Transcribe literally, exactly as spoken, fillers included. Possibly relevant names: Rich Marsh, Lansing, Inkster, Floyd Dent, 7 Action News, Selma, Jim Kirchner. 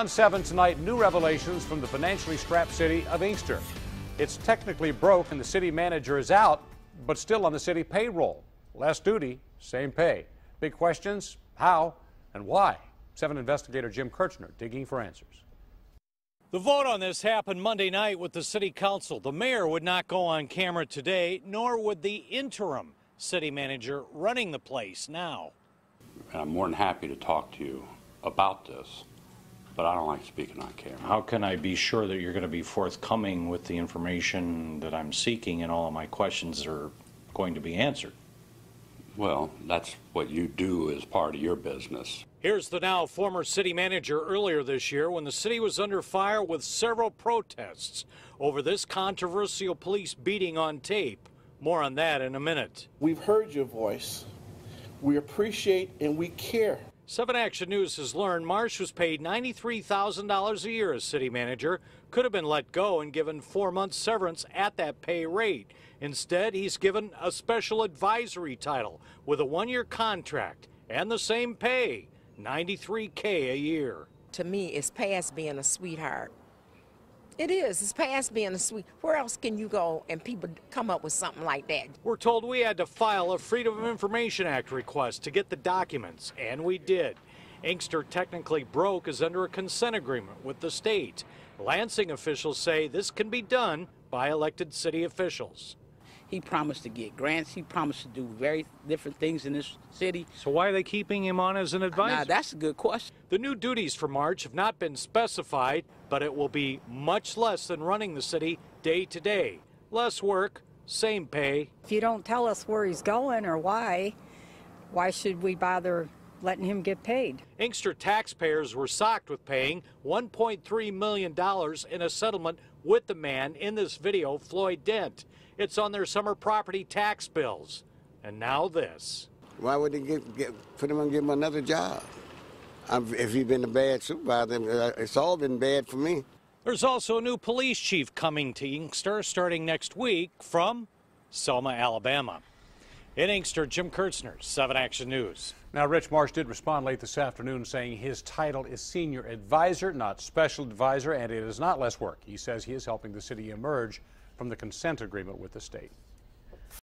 On seven tonight, new revelations from the financially strapped city of Inkster. It's technically broke and the city manager is out, but still on the city payroll. Less duty, same pay. Big questions, how and why? seven investigator Jim Kirchner digging for answers. The vote on this happened Monday night with the city council. The mayor would not go on camera today, nor would the interim city manager running the place now. I'm more than happy to talk to you about this, but I don't like speaking on camera. How can I be sure that you're going to be forthcoming with the information that I'm seeking and all of my questions are going to be answered? Well, that's what you do as part of your business. Here's the now former city manager earlier this year when the city was under fire with several protests over this controversial police beating on tape. More on that in a minute. We've heard your voice. We appreciate and we care. seven Action News has learned Marsh was paid ninety-three thousand dollars a year as city manager, could have been let go and given four months severance at that pay rate. Instead, he's given a special advisory title with a one-year contract and the same pay, ninety-three K a year. To me, it's past being a sweetheart. It is. It's past being a sweet. Where else can you go and people come up with something like that? We're told we had to file a Freedom of Information Act request to get the documents, and we did. Inkster technically broke is under a consent agreement with the state. Lansing officials say this can be done by elected city officials. He promised to get grants. He promised to do very different things in this city. So why are they keeping him on as an advisor? Now, that's a good question. The new duties for March have not been specified, but it will be much less than running the city day to day. Less work, same pay. If you don't tell us where he's going or why, why should we bother letting him get paid? Inkster taxpayers were socked with paying one point three million dollars in a settlement with the man in this video, Floyd Dent. It's on their summer property tax bills. And now this. Why would they get, get, put him on and give him another job? I've, if he's been a bad supervisor, it's all been bad for me. There's also a new police chief coming to Inkster starting next week from Selma, Alabama. In Inkster, Jim Kirchner, seven Action News. Now, Rich Marsh did respond late this afternoon saying his title is senior advisor, not special advisor, and it is not less work. He says he is helping the city emerge from the consent agreement with the state.